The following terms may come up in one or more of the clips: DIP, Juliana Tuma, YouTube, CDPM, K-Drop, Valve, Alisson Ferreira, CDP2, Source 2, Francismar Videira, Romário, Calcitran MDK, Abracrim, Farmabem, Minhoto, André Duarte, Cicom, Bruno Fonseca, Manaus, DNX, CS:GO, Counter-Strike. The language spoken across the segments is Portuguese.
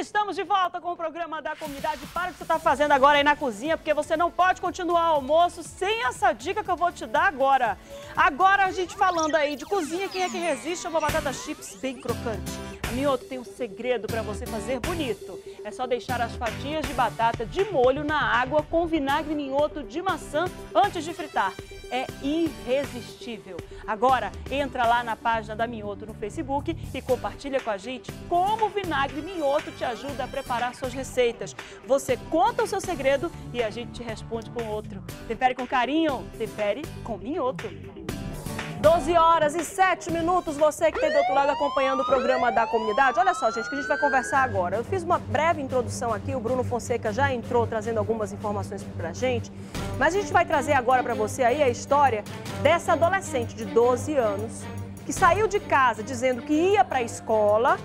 Estamos de volta com o programa da comunidade. Para o que você está fazendo agora aí na cozinha, porque você não pode continuar o almoço sem essa dica que eu vou te dar agora. Agora a gente falando aí de cozinha, quem é que resiste a uma batata chips bem crocante? A Minhoto tem um segredo para você fazer bonito. É só deixar as fatinhas de batata de molho na água com vinagre Minhoto de maçã antes de fritar. É irresistível. Agora, entra lá na página da Minhoto no Facebook e compartilha com a gente como o vinagre Minhoto te ajuda a preparar suas receitas. Você conta o seu segredo e a gente te responde com outro. Tempere com carinho, tempere com Minhoto. 12h07, você que está do outro lado acompanhando o programa da comunidade. Olha só, gente, que a gente vai conversar agora. Eu fiz uma breve introdução aqui, o Bruno Fonseca já entrou trazendo algumas informações pra gente. Mas a gente vai trazer agora pra você aí a história dessa adolescente de 12 anos que saiu de casa dizendo que ia pra escola,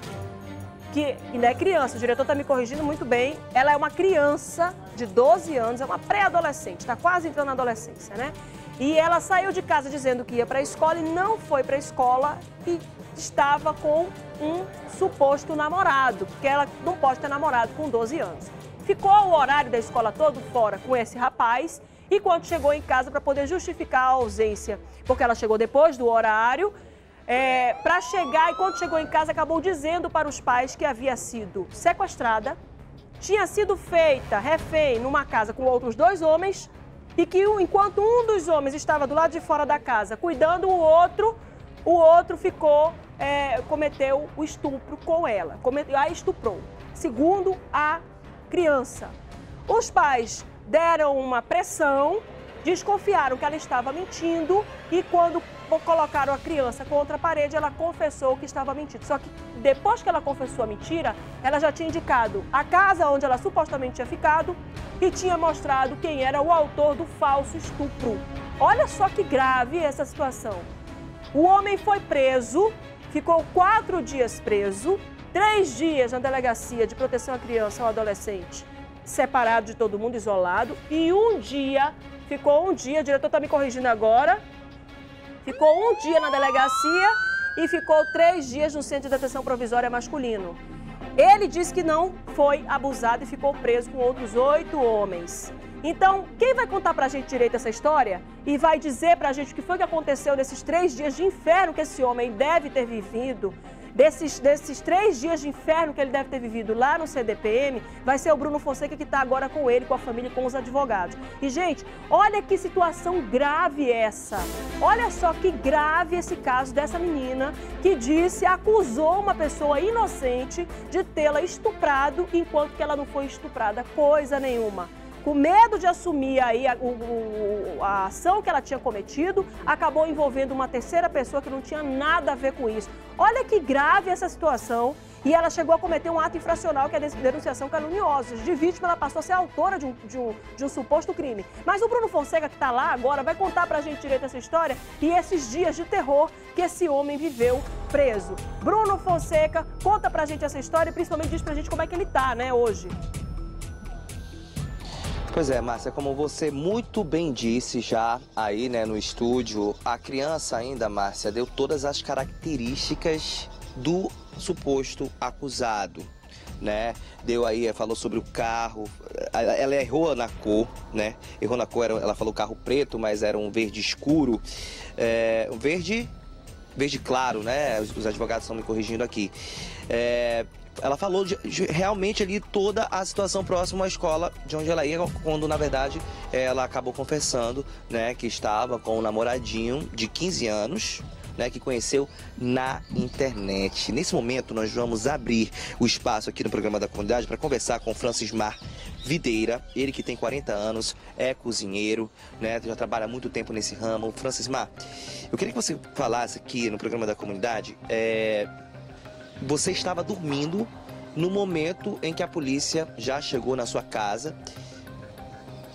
que ainda é criança, o diretor tá me corrigindo muito bem. Ela é uma criança de 12 anos, é uma pré-adolescente, está quase entrando na adolescência, né? E ela saiu de casa dizendo que ia para a escola e não foi para a escola e estava com um suposto namorado, porque ela não pode ter namorado com 12 anos. Ficou o horário da escola todo fora com esse rapaz e quando chegou em casa para poder justificar a ausência, porque ela chegou depois do horário, para chegar e quando chegou em casa acabou dizendo para os pais que havia sido sequestrada, tinha sido feita refém numa casa com outros dois homens, e que enquanto um dos homens estava do lado de fora da casa cuidando, o outro ficou, cometeu o estupro com ela, a estuprou, segundo a criança. Os pais deram uma pressão, desconfiaram que ela estava mentindo e quando colocaram a criança contra a parede, ela confessou que estava mentindo. Só que depois que ela confessou a mentira, ela já tinha indicado a casa onde ela supostamente tinha ficado e tinha mostrado quem era o autor do falso estupro. Olha só que grave essa situação. O homem foi preso, ficou 4 dias preso, 3 dias na delegacia de proteção à criança ou adolescente, separado de todo mundo, isolado, e ficou um dia, o diretor está me corrigindo agora, ficou 1 dia na delegacia e ficou 3 dias no centro de detenção provisória masculino. Ele disse que não foi abusado e ficou preso com outros 8 homens. Então, quem vai contar pra gente direito essa história e vai dizer pra gente o que foi que aconteceu nesses 3 dias de inferno que esse homem deve ter vivido, desses 3 dias de inferno que ele deve ter vivido lá no CDPM, vai ser o Bruno Fonseca que está agora com ele, com a família, com os advogados. E, gente, olha que situação grave essa. Olha só que grave esse caso dessa menina que acusou uma pessoa inocente de tê-la estuprado enquanto que ela não foi estuprada, coisa nenhuma. Com medo de assumir aí a ação que ela tinha cometido, acabou envolvendo uma terceira pessoa que não tinha nada a ver com isso. Olha que grave essa situação. E ela chegou a cometer um ato infracional, que é denunciação caluniosa. De vítima, ela passou a ser autora de um suposto crime. Mas o Bruno Fonseca, que está lá agora, vai contar pra gente direito essa história e esses dias de terror que esse homem viveu preso. Bruno Fonseca, conta pra gente essa história e principalmente diz pra gente como é que ele tá, né, hoje. Pois é, Márcia, como você muito bem disse já aí, né, no estúdio, a criança ainda, Márcia, deu todas as características do suposto acusado, né? Deu aí, falou sobre o carro, ela errou na cor, né? Errou na cor, ela falou carro preto, mas era um verde escuro, um verde claro, né? Os advogados estão me corrigindo aqui. Ela falou realmente ali toda a situação próxima à escola de onde ela ia, quando na verdade ela acabou confessando, né, que estava com um namoradinho de 15 anos, né, que conheceu na internet. Nesse momento nós vamos abrir o espaço aqui no programa da comunidade para conversar com Francismar Videira, ele que tem 40 anos, é cozinheiro, né, já trabalha há muito tempo nesse ramo. Francismar, eu queria que você falasse aqui no programa da comunidade, você estava dormindo no momento em que a polícia já chegou na sua casa,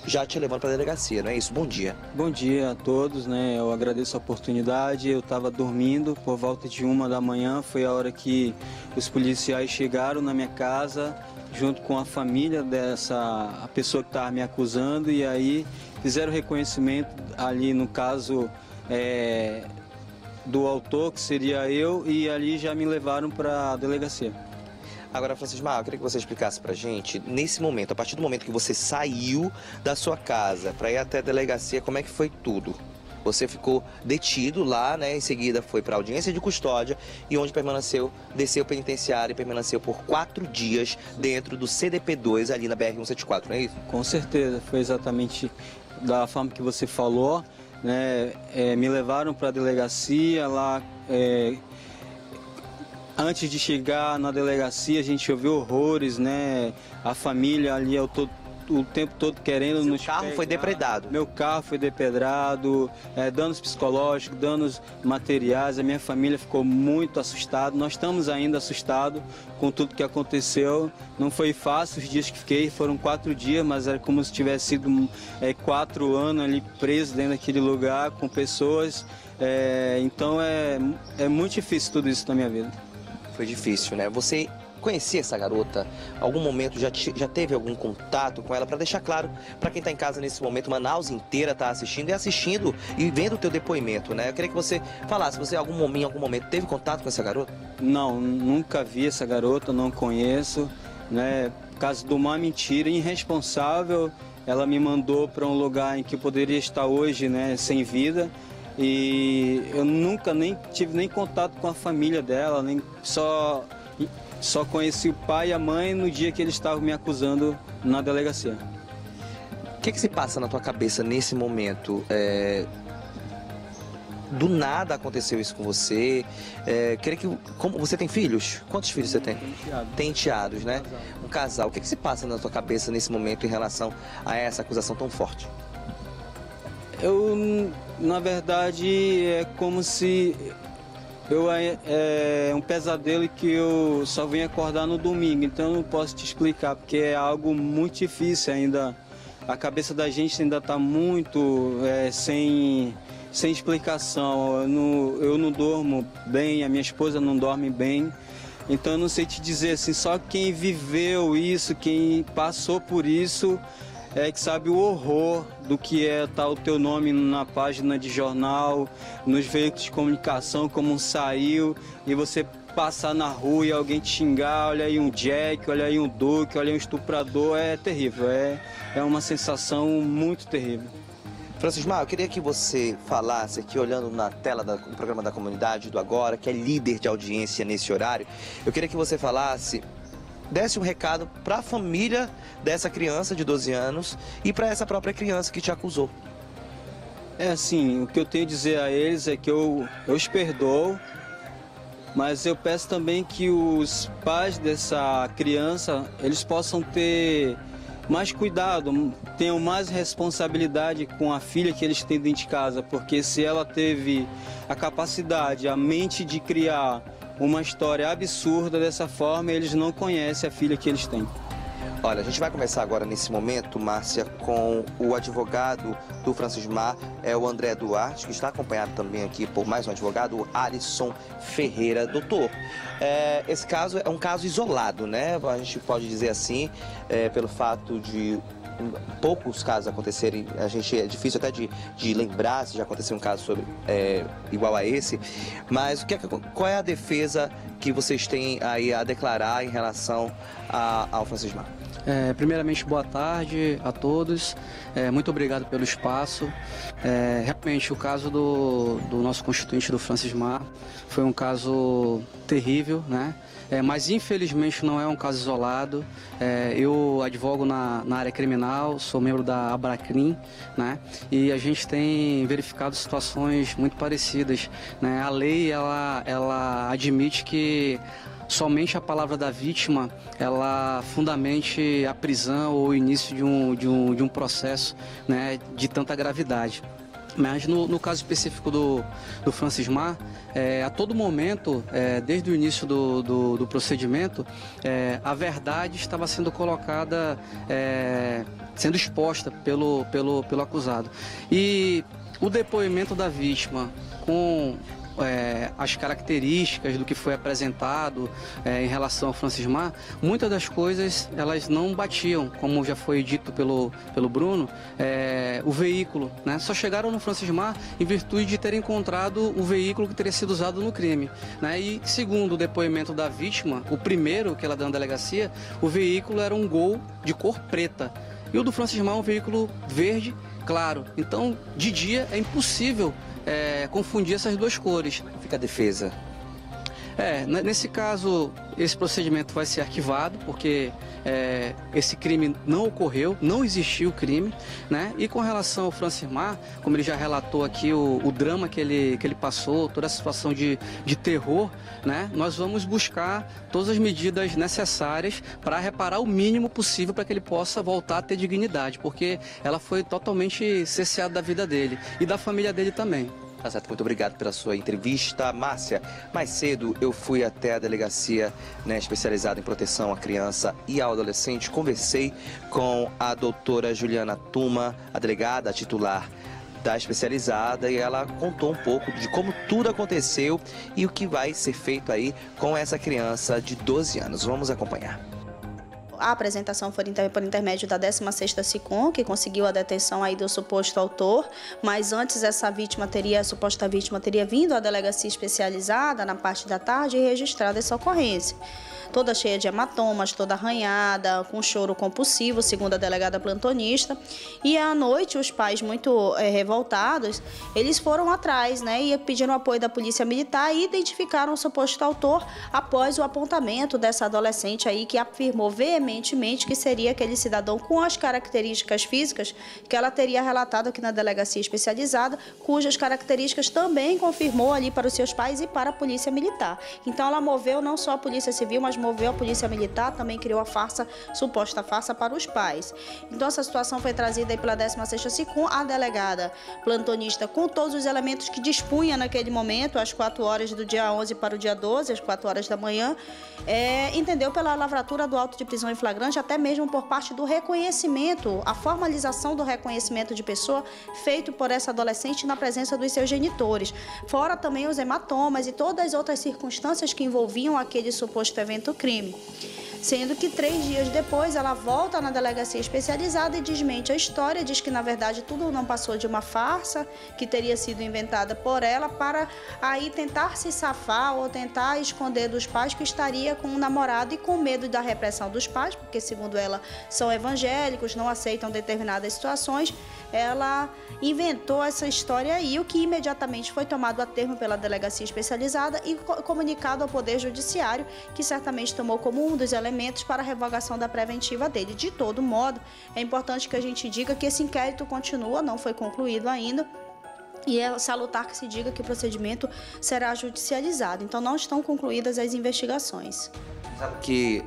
já te levando para a delegacia, não é isso? Bom dia. Bom dia a todos, né? Eu agradeço a oportunidade. Eu estava dormindo por volta de 1 da manhã, foi a hora que os policiais chegaram na minha casa, junto com a família dessa pessoa que estava me acusando, e aí fizeram reconhecimento ali no caso... do autor, que seria eu, e ali já me levaram para a delegacia. Agora, Francismar, eu queria que você explicasse pra gente, nesse momento, a partir do momento que você saiu da sua casa para ir até a delegacia, como é que foi tudo? Você ficou detido lá, né? Em seguida foi para audiência de custódia e onde permaneceu, desceu penitenciário e permaneceu por 4 dias dentro do CDP2 ali na BR-174, não é isso? Com certeza, foi exatamente da forma que você falou, né? Me levaram para a delegacia lá. Antes de chegar na delegacia, a gente ouviu horrores, né? A família ali, eu tô o tempo todo querendo nos pegar. Meu carro foi depredado. Meu carro foi depredado, danos psicológicos, danos materiais. A minha família ficou muito assustada. Nós estamos ainda assustados com tudo que aconteceu. Não foi fácil os dias que fiquei, foram 4 dias, mas era como se tivesse sido 4 anos ali preso dentro daquele lugar com pessoas. Então é muito difícil tudo isso na minha vida. Foi difícil, né? Você conhecia essa garota? Algum momento já teve algum contato com ela? Para deixar claro para quem está em casa nesse momento, Manaus inteira está assistindo e vendo o teu depoimento, né? Eu queria que você falasse, você em algum momento teve contato com essa garota? Não, nunca vi essa garota, não conheço, né? Por causa de uma mentira irresponsável, ela me mandou para um lugar em que eu poderia estar hoje, né, sem vida. E eu nunca nem tive nem contato com a família dela, nem só conheci o pai e a mãe no dia que eles estavam me acusando na delegacia. O que se passa na tua cabeça nesse momento? Do nada aconteceu isso com você. Você tem filhos? Quantos filhos você tem? Tem enteados, né? Um casal. O que se passa na tua cabeça nesse momento em relação a essa acusação tão forte? Na verdade, é como se é um pesadelo que eu só venho acordar no domingo, então eu não posso te explicar, porque é algo muito difícil ainda. A cabeça da gente ainda está muito sem explicação. Eu não durmo bem, a minha esposa não dorme bem. Então eu não sei te dizer assim, só quem viveu isso, quem passou por isso, é que sabe o horror do que é estar o teu nome na página de jornal, nos veículos de comunicação, como um saiu, e você passar na rua e alguém te xingar, olha aí um Jack, olha aí um Duque, olha aí um estuprador, é terrível, é uma sensação muito terrível. Francismar, eu queria que você falasse aqui, olhando na tela do programa da Comunidade do Agora, que é líder de audiência nesse horário, eu queria que você falasse, desse um recado para a família dessa criança de 12 anos e para essa própria criança que te acusou. O que eu tenho a dizer a eles é que eu os perdoo, mas eu peço também que os pais dessa criança, eles possam ter mais cuidado, tenham mais responsabilidade com a filha que eles têm dentro de casa, porque se ela teve a capacidade, a mente de criar uma história absurda dessa forma, eles não conhecem a filha que eles têm. Olha, a gente vai começar agora nesse momento, Márcia, com o advogado do Francismar, o André Duarte, que está acompanhado também aqui por mais um advogado, o Alisson Ferreira. Doutor, esse caso é um caso isolado, né? A gente pode dizer assim, pelo fato de poucos casos acontecerem, a gente é difícil até de lembrar se já aconteceu um caso igual a esse, mas qual é a defesa que vocês têm aí a declarar em relação ao Francismar? Primeiramente, boa tarde a todos, muito obrigado pelo espaço. Realmente, o caso do nosso constituinte, do Francismar, foi um caso terrível, né? Mas infelizmente não é um caso isolado. Eu advogo na área criminal, sou membro da Abracrim, né? E a gente tem verificado situações muito parecidas, né? A lei ela admite que somente a palavra da vítima, ela fundamente a prisão ou o início de um processo, né, de tanta gravidade. Mas no caso específico do Francismar, a todo momento, desde o início do procedimento, a verdade estava sendo colocada, sendo exposta pelo acusado. E o depoimento da vítima com as características do que foi apresentado em relação ao Francismar, muitas das coisas elas não batiam, como já foi dito pelo Bruno, o veículo, né? Só chegaram no Francismar em virtude de ter encontrado o veículo que teria sido usado no crime, né? E segundo o depoimento da vítima, o primeiro que ela deu na delegacia, o veículo era um Gol de cor preta e o do Francismar um veículo verde claro. Então, de dia é impossível confundir essas duas cores. Como fica a defesa? Nesse caso, esse procedimento vai ser arquivado, porque esse crime não ocorreu, não existiu o crime, né? E com relação ao Francismar, como ele já relatou aqui, o drama que ele passou, toda a situação de terror, né? Nós vamos buscar todas as medidas necessárias para reparar o mínimo possível para que ele possa voltar a ter dignidade, porque ela foi totalmente cesseada da vida dele e da família dele também. Tá certo, muito obrigado pela sua entrevista, Márcia. Mais cedo eu fui até a delegacia, né, especializada em proteção à criança e ao adolescente. Conversei com a doutora Juliana Tuma, a delegada, a titular da especializada, e ela contou um pouco de como tudo aconteceu e o que vai ser feito aí com essa criança de 12 anos. Vamos acompanhar. A apresentação foi por intermédio da 16ª Cicom, que conseguiu a detenção aí do suposto autor, mas antes a suposta vítima teria vindo à delegacia especializada na parte da tarde e registrado essa ocorrência. Toda cheia de hematomas, toda arranhada, com choro compulsivo, segundo a delegada plantonista. E à noite, os pais muito revoltados, eles foram atrás, né, e pediram apoio da polícia militar e identificaram o suposto autor após o apontamento dessa adolescente aí, que afirmou veementemente que seria aquele cidadão com as características físicas que ela teria relatado aqui na delegacia especializada, cujas características também confirmou ali para os seus pais e para a polícia militar. Então ela moveu não só a polícia civil, mas moveu a polícia militar, também criou a suposta farsa para os pais. Então essa situação foi trazida aí pela 16ª Cicom, a delegada plantonista, com todos os elementos que dispunha naquele momento, às 4 horas do dia 11 para o dia 12, às 4 horas da manhã, entendeu pela lavratura do auto de prisão em flagrante, até mesmo por parte do reconhecimento, a formalização do reconhecimento de pessoa feito por essa adolescente na presença dos seus genitores, fora também os hematomas e todas as outras circunstâncias que envolviam aquele suposto evento crime. Sendo que 3 dias depois ela volta na delegacia especializada e desmente a história, diz que na verdade tudo não passou de uma farsa que teria sido inventada por ela para aí tentar se safar ou tentar esconder dos pais que estaria com um namorado, e com medo da repressão dos pais, porque segundo ela são evangélicos, não aceitam determinadas situações, ela inventou essa história aí, o que imediatamente foi tomado a termo pela delegacia especializada e comunicado ao Poder Judiciário, que certamente tomou como um dos elementos para a revogação da preventiva dele. De todo modo, é importante que a gente diga que esse inquérito continua, não foi concluído ainda, e é salutar que se diga que o procedimento será judicializado. Então, não estão concluídas as investigações. Sabe que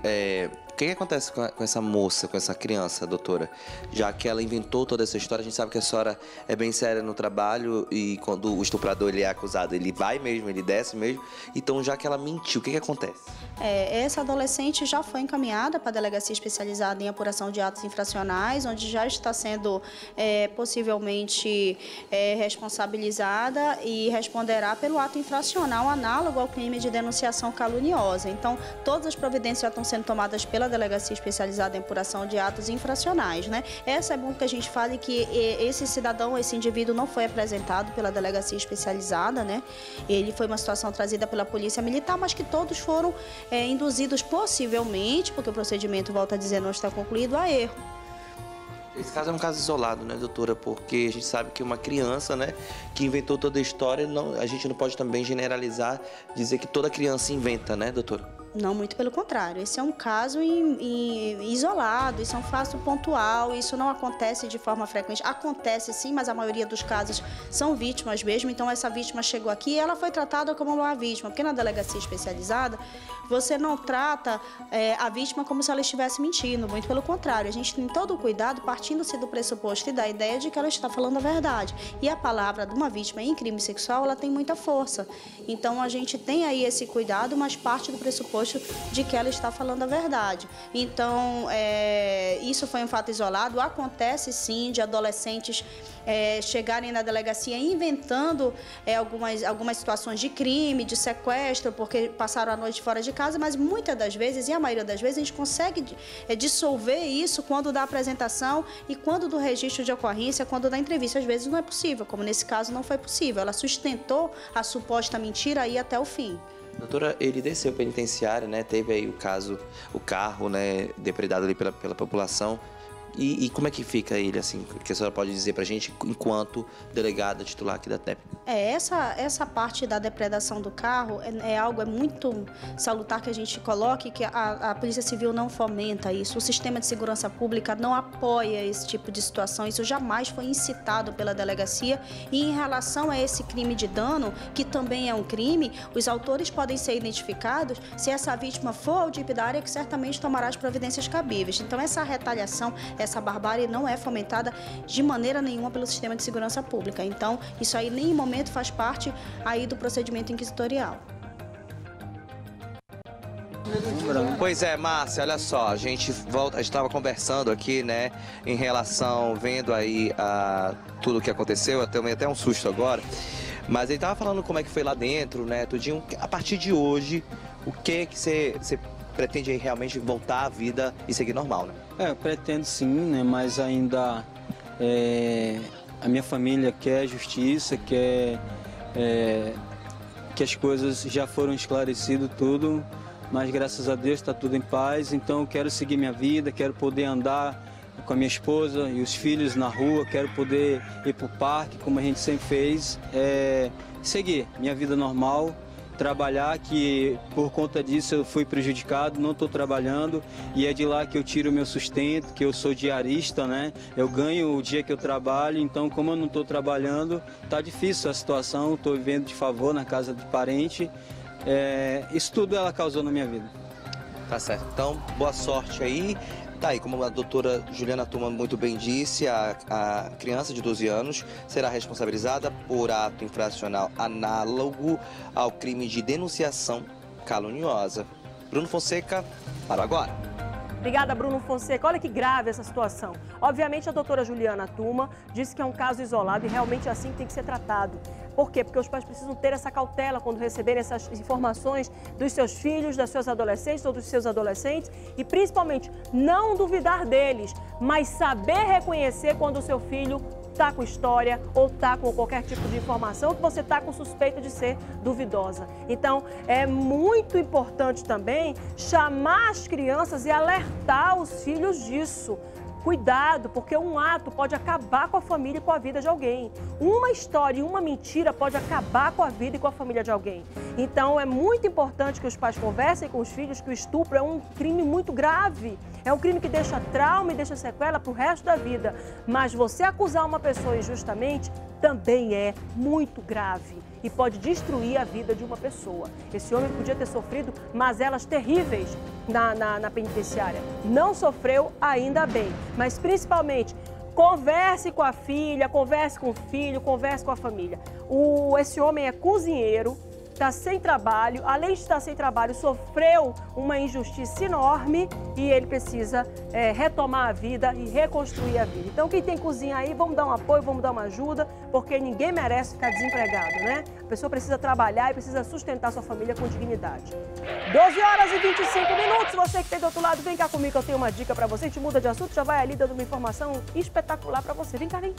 o que acontece com essa moça, com essa criança, doutora? Já que ela inventou toda essa história, a gente sabe que a senhora é bem séria no trabalho, e quando o estuprador ele é acusado, ele vai mesmo, ele desce mesmo. Então, já que ela mentiu, o que acontece? Essa adolescente já foi encaminhada para a delegacia especializada em apuração de atos infracionais, onde já está sendo possivelmente responsabilizada e responderá pelo ato infracional análogo ao crime de denunciação caluniosa. Então, todas as providências já estão sendo tomadas pela delegacia especializada em apuração de atos infracionais, né? Essa é bom que a gente fale que esse cidadão, esse indivíduo não foi apresentado pela delegacia especializada, né? Ele foi uma situação trazida pela polícia militar, mas que todos foram induzidos possivelmente, porque o procedimento, volta a dizer, não está concluído, a erro. Esse caso é um caso isolado, né, doutora? Porque a gente sabe que uma criança, né, que inventou toda a história, não, a gente não pode também generalizar, dizer que toda criança inventa, né, doutora? Não, muito pelo contrário. Esse é um caso isolado, isso é um fato pontual, isso não acontece de forma frequente. Acontece sim, mas a maioria dos casos são vítimas mesmo. Então essa vítima chegou aqui e ela foi tratada como uma vítima, porque na delegacia especializada você não trata a vítima como se ela estivesse mentindo, muito pelo contrário. A gente tem todo o cuidado partindo-se do pressuposto e da ideia de que ela está falando a verdade. E a palavra de uma vítima em crime sexual, ela tem muita força. Então a gente tem aí esse cuidado, mas parte do pressuposto rosto de que ela está falando a verdade. Então, isso foi um fato isolado. Acontece sim de adolescentes chegarem na delegacia inventando algumas situações de crime, de sequestro, porque passaram a noite fora de casa, mas muitas das vezes, e a maioria das vezes, a gente consegue dissolver isso quando da apresentação e quando do registro de ocorrência, quando da entrevista. Às vezes não é possível, como nesse caso não foi possível. Ela sustentou a suposta mentira aí até o fim. Doutora, ele desceu penitenciário, né? Teve aí o caso, o carro, né, depredado ali pela população. E como é que fica ele, assim, que a senhora pode dizer pra gente enquanto delegada titular aqui da TEP? Essa parte da depredação do carro é muito salutar que a gente coloque, que a Polícia Civil não fomenta isso, o sistema de segurança pública não apoia esse tipo de situação, isso jamais foi incitado pela delegacia. E em relação a esse crime de dano, que também é um crime, os autores podem ser identificados se essa vítima for ao DIP da área, que certamente tomará as providências cabíveis. Então essa retaliação, essa barbárie não é fomentada de maneira nenhuma pelo sistema de segurança pública. Então, isso aí nem em momento faz parte aí do procedimento inquisitorial. Pois é, Márcia, olha só, a gente estava conversando aqui, né, em relação, vendo aí tudo o que aconteceu, eu tomei até um susto agora, mas ele estava falando como é que foi lá dentro, né, tudinho. A partir de hoje, o que você pretende aí realmente voltar à vida e seguir normal, né? Eu pretendo sim, né? Mas ainda a minha família quer justiça, quer que as coisas já foram esclarecidas tudo, mas graças a Deus está tudo em paz. Então eu quero seguir minha vida, quero poder andar com a minha esposa e os filhos na rua, quero poder ir para o parque, como a gente sempre fez, seguir minha vida normal. Trabalhar, que por conta disso eu fui prejudicado, não estou trabalhando, e é de lá que eu tiro o meu sustento, que eu sou diarista, né? Eu ganho o dia que eu trabalho, então como eu não estou trabalhando, tá difícil a situação, estou vivendo de favor na casa de parente. Isso tudo ela causou na minha vida. Tá certo, então boa sorte aí. Tá aí, como a doutora Juliana Tuma muito bem disse, a criança de 12 anos será responsabilizada por ato infracional análogo ao crime de denunciação caluniosa. Bruno Fonseca, para agora. Obrigada, Bruno Fonseca. Olha que grave essa situação. Obviamente, a doutora Juliana Tuma disse que é um caso isolado e realmente é assim que tem que ser tratado. Por quê? Porque os pais precisam ter essa cautela quando receberem essas informações dos seus filhos, das suas adolescentes ou dos seus adolescentes e, principalmente, não duvidar deles, mas saber reconhecer quando o seu filho está com história ou está com qualquer tipo de informação que você está com suspeita de ser duvidosa. Então, é muito importante também chamar as crianças e alertar os filhos disso. Cuidado, porque um ato pode acabar com a família e com a vida de alguém. Uma história e uma mentira pode acabar com a vida e com a família de alguém. Então, é muito importante que os pais conversem com os filhos que o estupro é um crime muito grave. É um crime que deixa trauma e deixa sequela para o resto da vida. Mas você acusar uma pessoa injustamente também é muito grave e pode destruir a vida de uma pessoa. Esse homem podia ter sofrido mazelas terríveis na penitenciária. Não sofreu, ainda bem. Mas, principalmente, converse com a filha, converse com o filho, converse com a família. Esse homem é cozinheiro, está sem trabalho, além de estar sem trabalho, sofreu uma injustiça enorme e ele precisa retomar a vida e reconstruir a vida. Então, quem tem cozinha aí, vamos dar um apoio, vamos dar uma ajuda, porque ninguém merece ficar desempregado, né? A pessoa precisa trabalhar e precisa sustentar sua família com dignidade. 12h25, você que tem do outro lado, vem cá comigo, eu tenho uma dica pra você, te muda de assunto, já vai ali dando uma informação espetacular pra você. Vem cá, vem.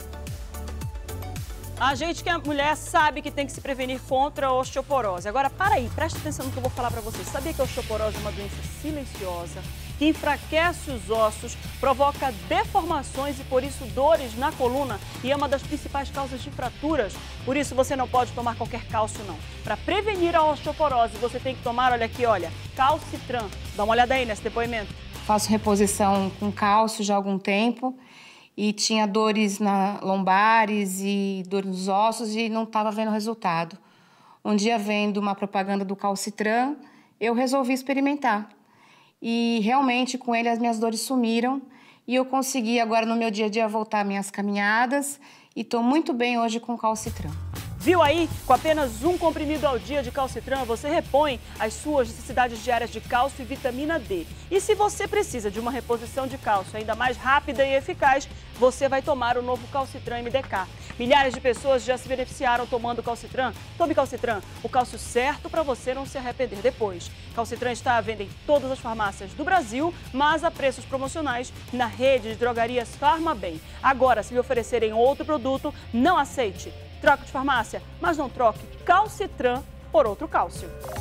A gente que é mulher sabe que tem que se prevenir contra a osteoporose. Agora, para aí, presta atenção no que eu vou falar para vocês. Sabia que a osteoporose é uma doença silenciosa, que enfraquece os ossos, provoca deformações e, por isso, dores na coluna e é uma das principais causas de fraturas? Por isso, você não pode tomar qualquer cálcio, não. Para prevenir a osteoporose, você tem que tomar, olha aqui, olha, Calcitran. Dá uma olhada aí nesse depoimento. Faço reposição com cálcio já há algum tempo. E tinha dores na lombares e dores nos ossos e não estava vendo resultado. Um dia, vendo uma propaganda do Calcitran, eu resolvi experimentar. E realmente, com ele, as minhas dores sumiram. E eu consegui agora, no meu dia a dia, voltar às minhas caminhadas. E estou muito bem hoje com o Calcitran. Viu aí? Com apenas um comprimido ao dia de Calcitran, você repõe as suas necessidades diárias de cálcio e vitamina D. E se você precisa de uma reposição de cálcio ainda mais rápida e eficaz, você vai tomar o novo Calcitran MDK. Milhares de pessoas já se beneficiaram tomando Calcitran. Tome Calcitran, o cálcio certo para você não se arrepender depois. Calcitran está à venda em todas as farmácias do Brasil, mas a preços promocionais na rede de drogarias Farmabem. Agora, se lhe oferecerem outro produto, não aceite. Troca de farmácia, mas não troque Calcitran por outro cálcio.